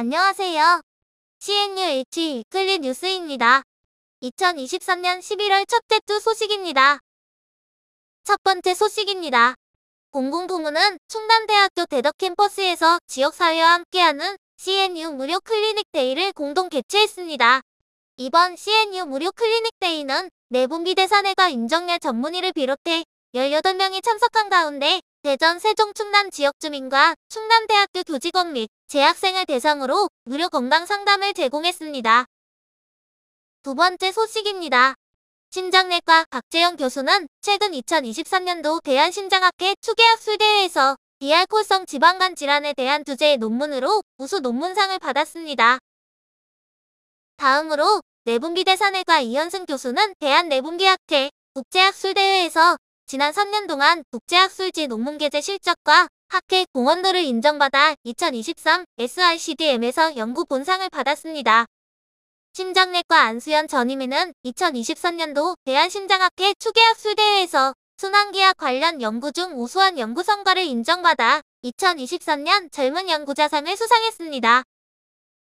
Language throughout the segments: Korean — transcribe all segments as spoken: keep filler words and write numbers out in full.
안녕하세요. 씨엔유에이치 이클리 뉴스입니다. 이천이십삼년 십일월 첫 태투 소식입니다. 첫 번째 소식입니다. 공공부문은 충남대학교 대덕캠퍼스에서 지역사회와 함께하는 씨엔유 무료 클리닉데이를 공동 개최했습니다. 이번 씨엔유 무료 클리닉데이는 내분비 대사내과 임종렬 전문의를 비롯해 열여덟 명이 참석한 가운데 대전, 세종, 충남 지역 주민과 충남대학교 교직원 및 재학생을 대상으로 무료 건강 상담을 제공했습니다. 두 번째 소식입니다. 심장내과 박재형 교수는 최근 이천이십삼년도 대한심장학회 추계학술대회에서 비알코올성 지방간 질환에 대한 주제의 논문으로 우수 논문상을 받았습니다. 다음으로 내분비대사내과 이현승 교수는 대한내분비학회 국제학술대회에서 지난 삼 년 동안 국제학술지 논문 게재 실적과 학회 공헌도를 인정받아 이천이십삼 에스알씨디엠에서 연구 본상을 받았습니다. 심장내과 안수연 전임의는 이천이십삼년도 대한심장학회 추계학술대회에서 순환기학 관련 연구 중 우수한 연구 성과를 인정받아 이천이십삼년 젊은 연구자상을 수상했습니다.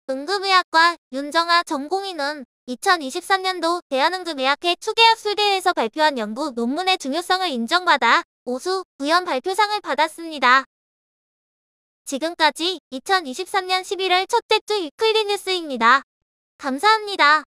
응급의학과 윤정아 전공의는 이천이십삼년도 대한응급의학회 추계학술대회에서 발표한 연구 논문의 중요성을 인정받아 오수, 부연 발표상을 받았습니다. 지금까지 이천이십삼년 십일월 첫째 주 이클리 뉴스입니다. 감사합니다.